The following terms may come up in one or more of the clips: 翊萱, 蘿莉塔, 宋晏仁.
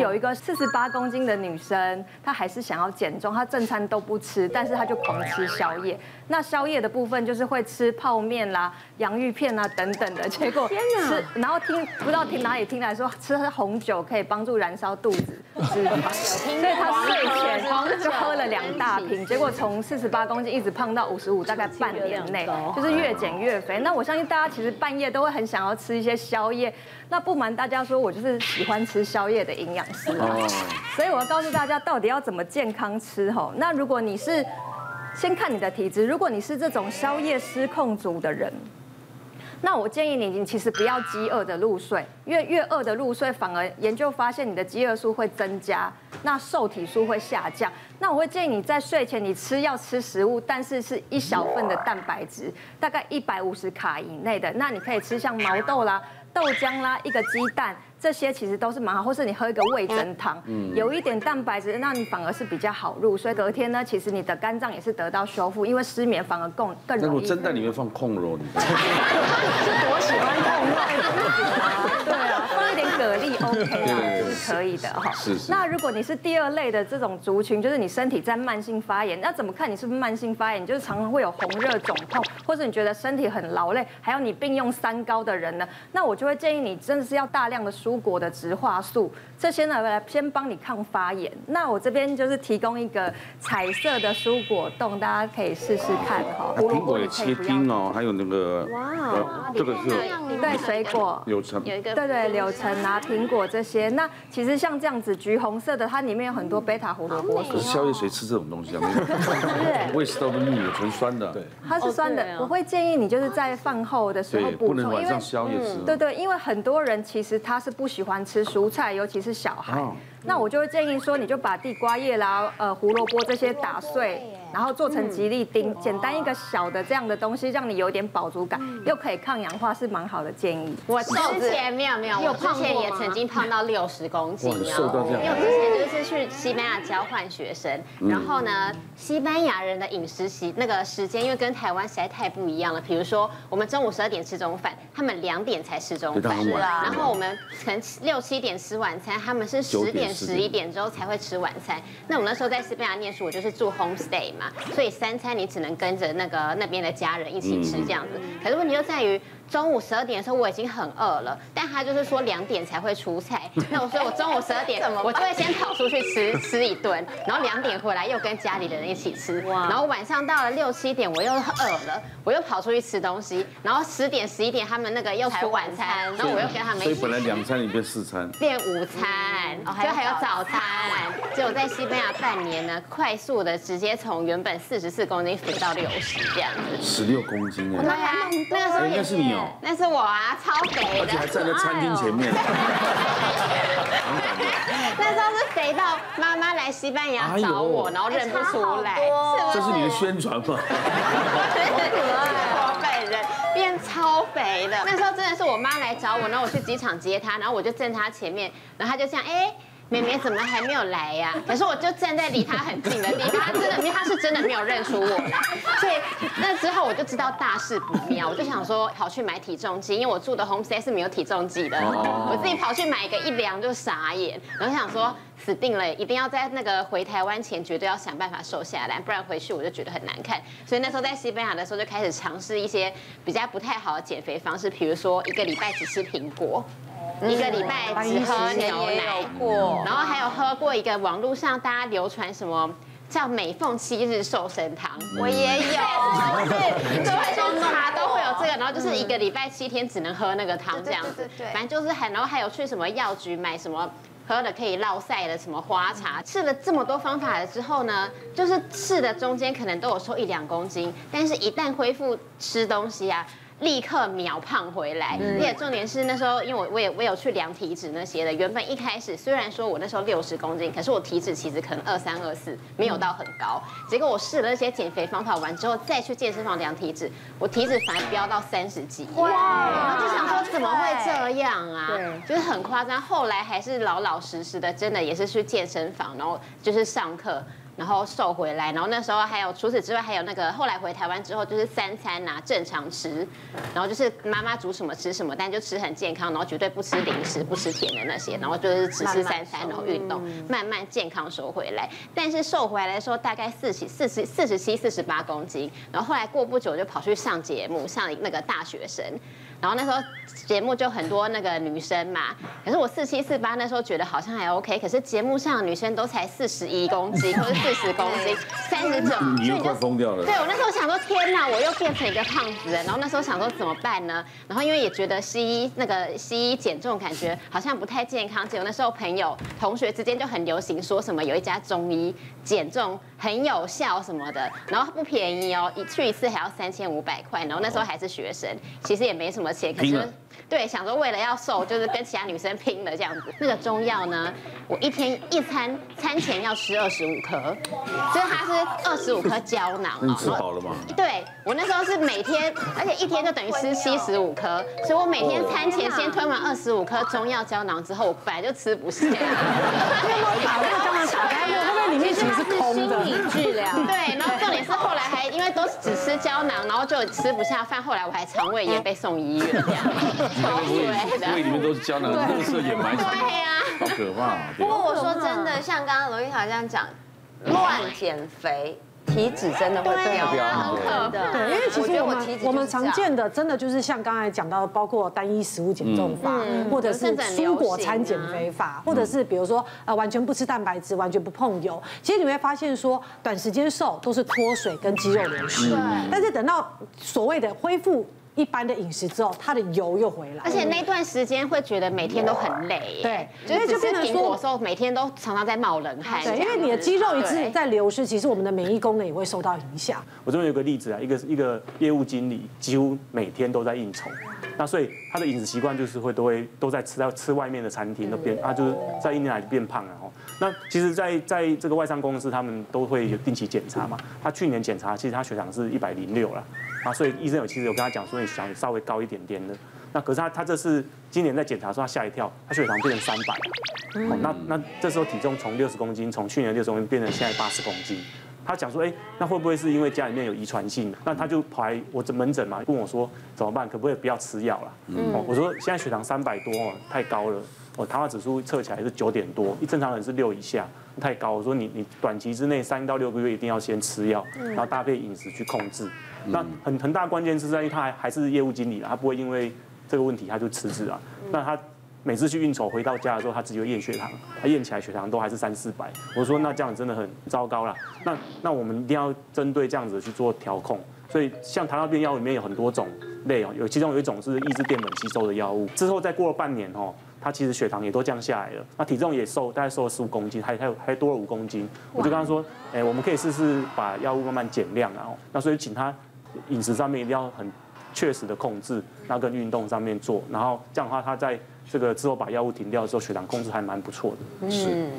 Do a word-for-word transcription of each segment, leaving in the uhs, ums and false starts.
有一个四十八公斤的女生，她还是想要减重，她正餐都不吃，但是她就狂吃宵夜。那宵夜的部分就是会吃泡面啦、洋芋片啦等等的，结果吃，然后听不知道听哪里听来说吃红酒可以帮助燃烧肚子脂肪，所以她睡前就喝了两大瓶，结果从四十八公斤一直胖到五十五，大概半年内就是越减越肥。那我相信大家其实半夜都会很想要吃一些宵夜。那不瞒大家说，我就是喜欢吃宵夜的营养师嘛，所以我要告诉大家到底要怎么健康吃吼。那如果你是先看你的体质，如果你是这种宵夜失控族的人，那我建议你，你其实不要饥饿的入睡，因为越饿的入睡，反而研究发现你的饥饿素会增加，那瘦体素会下降。那我会建议你在睡前你吃要吃食物，但是是一小份的蛋白质，大概一百五十卡以内的，那你可以吃像毛豆啦、豆浆啦、一个鸡蛋。这些其实都是蛮好，或是你喝一个味噌汤，有一点蛋白质，那你反而是比较好入。所以隔天呢，其实你的肝脏也是得到修复，因为失眠反而更更容易。那我蒸蛋里面放控肉，你是多喜欢控肉？对啊，放一点蛤蜊 OK 啊，是可以的哈。是是。那如果你是第二类的这种族群，就是你身体在慢性发炎，那怎么看你是不是慢性发炎？你就是常常会有红热、肿痛，或者你觉得身体很劳累，还有你并用三高的人呢，那我就会建议你真的是要大量的蔬。蔬果的植化素，这些呢来先帮你抗发炎。那我这边就是提供一个彩色的蔬果冻，大家可以试试看哈。苹果有切丁哦，还有那个哇，这个是对水果柳橙，有一个对对柳橙啊、苹果这些。那其实像这样子橘红色的，它里面有很多贝塔胡萝卜素。可是宵夜谁吃这种东西啊？胃食道逆流，纯酸的。对，它是酸的。我会建议你就是在饭后的时候补充，因为不能晚上宵夜吃。对对，因为很多人其实他是不。不喜欢吃蔬菜，尤其是小孩。那我就会建议说，你就把地瓜叶啦、呃胡萝卜这些打碎，然后做成吉利丁，简单一个小的这样的东西，让你有点饱足感，又可以抗氧化，是蛮好的建议。我之前没有没有，我之前也曾经胖到六十公斤，瘦到这样。因为我之前就是去西班牙交换学生，然后呢，西班牙人的饮食习那个时间，因为跟台湾实在太不一样了。比如说，我们中午十二点吃中饭，他们两点才吃中饭，然后我们可能六七点吃晚餐，他们是十点。十一点之后才会吃晚餐。那我那时候在西班牙念书，我就是住 homestay 嘛，所以三餐你只能跟着那个那边的家人一起吃这样子。可是问题就在于中午十二点的时候我已经很饿了，但他就是说两点才会出菜。那我所以我中午十二点我就会先跑出去吃吃一顿，然后两点回来又跟家里的人一起吃。然后晚上到了六七点我又饿了，我又跑出去吃东西。然后十点十一点他们那个又出晚餐，然后我又跟他们一起。所以本来两餐里变四餐，变午餐，哦还有。还有早餐，结果在西班牙半年呢，快速的直接从原本四十四公斤肥到六十这样子，十六公斤哎，对啊，那个时候也是你哦，那是我啊，超肥的，而且还站在餐厅前面。那时候是肥到妈妈来西班牙找我，然后认不出来，这是你的宣传吗？我本人变超肥的，那时候真的是我妈来找我，然后我去机场接她，然后我就站她前面，然后她就这样哎。妹妹怎么还没有来呀？可是我就站在离她很近的地方，她真的没，她是真的没有认出我来。所以那之后我就知道大事不妙，我就想说跑去买体重计，因为我住的 homestay 是没有体重计的，我自己跑去买一个一量就傻眼，然后想说死定了，一定要在那个回台湾前绝对要想办法瘦下来，不然回去我就觉得很难看。所以那时候在西班牙的时候就开始尝试一些比较不太好的减肥方式，比如说一个礼拜只吃苹果。一个礼拜只喝牛奶，然后还有喝过一个网络上大家流传什么叫美凤七日瘦身汤，我也有，对，都会说茶都会有这个，然后就是一个礼拜七天只能喝那个汤这样子，反正就是还，然后还有去什么药局买什么。喝了可以落晒的什么花茶，试了这么多方法了之后呢，就是试的中间可能都有瘦一两公斤，但是一旦恢复吃东西啊，立刻秒胖回来。而且重点是那时候，因为我我也我有去量体脂那些的，原本一开始虽然说我那时候六十公斤，可是我体脂其实可能二三二四，没有到很高。结果我试了那些减肥方法完之后，再去健身房量体脂，我体脂反而飙到三十几。哇！然后就想说怎么会这样啊？就是很夸张。后来还是老老。老实实的，真的也是去健身房，然后就是上课。然后瘦回来，然后那时候还有除此之外还有那个后来回台湾之后就是三餐啊正常吃，然后就是妈妈煮什么吃什么，但就吃很健康，然后绝对不吃零食不吃甜的那些，然后就是只吃三餐，然后运动，慢慢健康瘦回来。但是瘦回来的时候大概四十四十四十七四十八公斤，然后后来过不久就跑去上节目，上那个大学生。 然后那时候节目就很多那个女生嘛，可是我四七四八那时候觉得好像还 OK， 可是节目上的女生都才四十一公斤或者四十公斤、三十九，你又快疯掉了。对我那时候想说天哪，我又变成一个胖子了。然后那时候想说怎么办呢？然后因为也觉得西医那个西医减重感觉好像不太健康，结果那时候朋友同学之间就很流行说什么有一家中医减重很有效什么的，然后不便宜哦，一去一次还要三千五百块。然后那时候还是学生，其实也没什么。 可是，对，想说为了要瘦，就是跟其他女生拼了这样子。那个中药呢，我一天一餐餐前要吃二十五颗，所以它是二十五颗胶囊。你吃饱了吗？对，我那时候是每天，而且一天就等于吃七十五颗，所以我每天餐前先吞完二十五颗中药胶囊之后，我本来就吃不下。因为我把那个胶囊打开，我发现里面其实是空的。心理治疗。对，然后重点是后来还因为都只吃胶囊，然后就吃不下饭，后来我还肠胃炎被送医。 医院，胃里面都是胶囊，垃圾也埋藏，对呀，好可怕。不过我说真的，像刚刚罗一塔这样讲，乱减肥，体脂真的会飙，很可怕。对，因为其实我们我们常见的真的就是像刚才讲到，包括单一食物减重法，或者是蔬果餐减肥法，或者是比如说呃完全不吃蛋白质，完全不碰油。其实你会发现说，短时间瘦都是脱水跟肌肉流失，但是等到所谓的恢复。 一般的饮食之后，它的油又回来，而且那段时间会觉得每天都很累，对，因为就变成说，时候每天都常常在冒冷汗，对，因为你的肌肉一直在流失，其实我们的免疫功能也会受到影响。我这边有个例子啊，一个一个业务经理几乎每天都在应酬，那所以他的饮食习惯就是会都会都在吃到吃外面的餐厅，都变他就是在一年来就变胖了哦。那其实在，在在这个外商公司，他们都会有定期检查嘛，他去年检查，其实他血糖是一百零六了。 啊，所以医生有其实有跟他讲说，你血糖稍微高一点点的。那可是他他这次今年在检查的时候，他吓一跳，他血糖变成三百、嗯哦。那那这时候体重从六十公斤，从去年六十公斤变成现在八十公斤。他讲说，哎、欸，那会不会是因为家里面有遗传性？那他就跑来我这门诊嘛，问我说怎么办，可不可以不要吃药了？嗯、哦，我说现在血糖三百多哦，太高了。我糖化指数测起来是九点多，一正常人是六以下。 太高，我说你你短期之内三到六个月一定要先吃药，然后搭配饮食去控制。那很很大关键是在于他还还是业务经理啦，他不会因为这个问题他就辞职啊。那他每次去应酬回到家的时候，他只有验血糖，他验起来血糖都还是三四百。我说那这样真的很糟糕啦。那那我们一定要针对这样子去做调控。所以像糖尿病药里面有很多种类哦，有其中有一种是抑制淀粉吸收的药物。之后再过了半年哦。 他其实血糖也都降下来了，那体重也瘦，大概瘦了十五公斤，还还有还多了五公斤。我就跟他说，哎、欸，我们可以试试把药物慢慢减量啊。那所以请他饮食上面一定要很确实的控制，那跟运动上面做，然后这样的话他在。 这个之后把药物停掉之后，血糖控制还蛮不错的。是、嗯，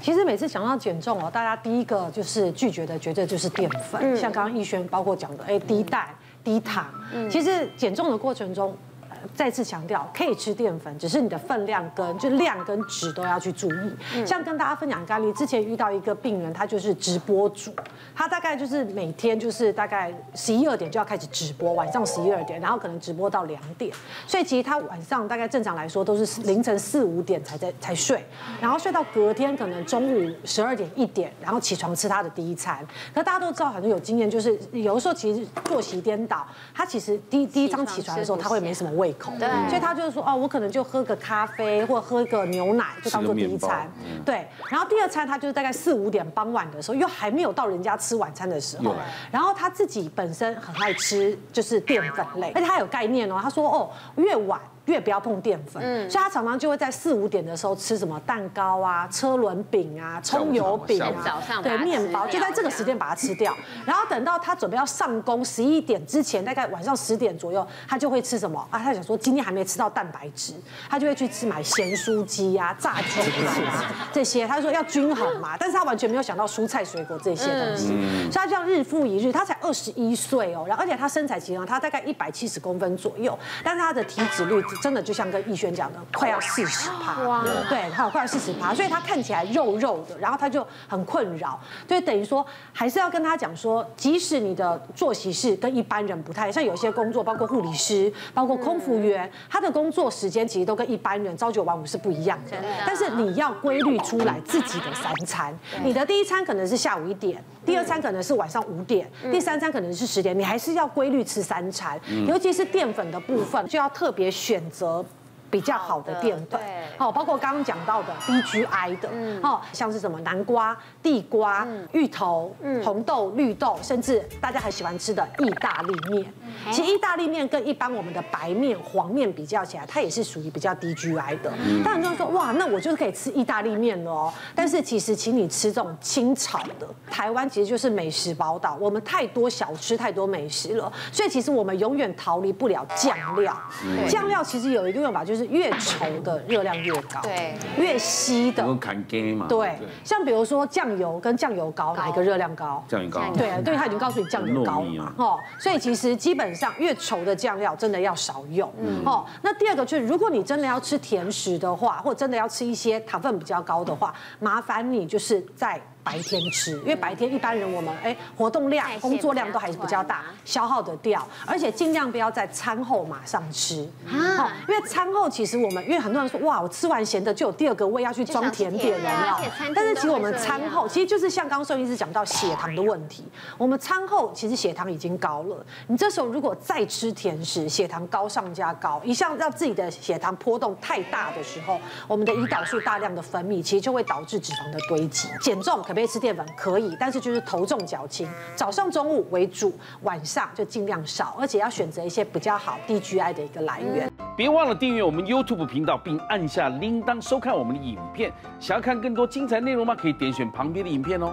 其实每次想到减重哦，大家第一个就是拒绝的，绝对就是淀粉。嗯、像刚刚逸轩包括讲的，哎，低蛋、低糖。嗯、其实减重的过程中，呃、再次强调可以吃淀粉，只是你的分量跟就量跟值都要去注意。嗯、像跟大家分享咖喱，之前遇到一个病人，他就是直播主，他大概就是每天就是大概十一二点就要开始直播，晚上十一二点，然后可能直播到两点，所以其实他晚上大概正常来说。 都是凌晨四五点才在才睡，然后睡到隔天可能中午十二点一点，然后起床吃他的第一餐。可大家都知道，好像有经验，就是有的时候其实作息颠倒，他其实第第一张起床的时候他会没什么胃口，对，所以他就是说哦，我可能就喝个咖啡或喝个牛奶就当做第一餐，对。然后第二餐他就是大概四五点傍晚的时候，又还没有到人家吃晚餐的时候，然后他自己本身很爱吃就是淀粉类，而且他有概念哦，他说哦越晚。 越不要碰淀粉，嗯、所以他常常就会在四五点的时候吃什么蛋糕啊、车轮饼啊、葱油饼啊，早上对面包，就在这个时间把它吃掉。然后等到他准备要上工十一点之前，大概晚上十点左右，他就会吃什么啊？他想说今天还没吃到蛋白质，他就会去吃买咸酥鸡啊、炸鸡啊这些。他说要均衡嘛，但是他完全没有想到蔬菜水果这些东西，嗯、所以他这样日复一日。他才二十一岁哦，然后而且他身材其实他大概一百七十公分左右，但是他的体脂率。真的就像跟逸轩讲的，快要四十趴，对，好，快要四十趴，所以他看起来肉肉的，然后他就很困扰，就等于说还是要跟他讲说，即使你的作息是跟一般人不太像，有些工作包括护理师，包括空服员，他的工作时间其实都跟一般人朝九晚五是不一样的，但是你要规律出来自己的三餐，你的第一餐可能是下午一点，第二餐可能是晚上五点，第三餐可能是十点，你还是要规律吃三餐，尤其是淀粉的部分就要特别选择比较好的淀粉，好，包括刚刚讲到的 B G I 的，哦，像是什么南瓜、地瓜、芋头、红豆、绿豆，甚至大家很喜欢吃的意大利面。其实意大利面跟一般我们的白面、黄面比较起来，它也是属于比较低 G I 的。但很多人说，哇，那我就是可以吃意大利面了哦。但是其实，请你吃这种清炒的，台湾其实就是美食宝岛，我们太多小吃、太多美食了，所以其实我们永远逃离不了酱料。酱料其实有一个用法就是，就是越稠的热量越高，对，越稀的，对，像比如说酱油跟酱油膏，哪一个热量高？酱油膏，对，对，他已经告诉你酱油膏嘛，哦，所以其实基本上越稠的酱料真的要少用，哦，那第二个就是，如果你真的要吃甜食的话，或真的要吃一些糖分比较高的话，麻烦你就是在白天吃，因为白天一般人我们哎活动量、工作量都还是比较大，消耗得掉，而且尽量不要在餐后马上吃，哦，因为餐后其实我们因为很多人说哇，我吃完咸的就有第二个胃要去装甜点了，但是其实我们餐后其实就是像刚刚宋医师讲到血糖的问题，我们餐后其实血糖已经高了，你这时候如果再吃甜食，血糖高上加高，一向让自己的血糖波动太大的时候，我们的胰岛素大量的分泌，其实就会导致脂肪的堆积，减重可。可以吃淀粉可以，但是就是头重脚轻，早上中午为主，晚上就尽量少，而且要选择一些比较好低 G I 的一个来源。别忘了订阅我们 YouTube 频道，并按下铃铛收看我们的影片。想要看更多精彩内容吗？可以点选旁边的影片哦。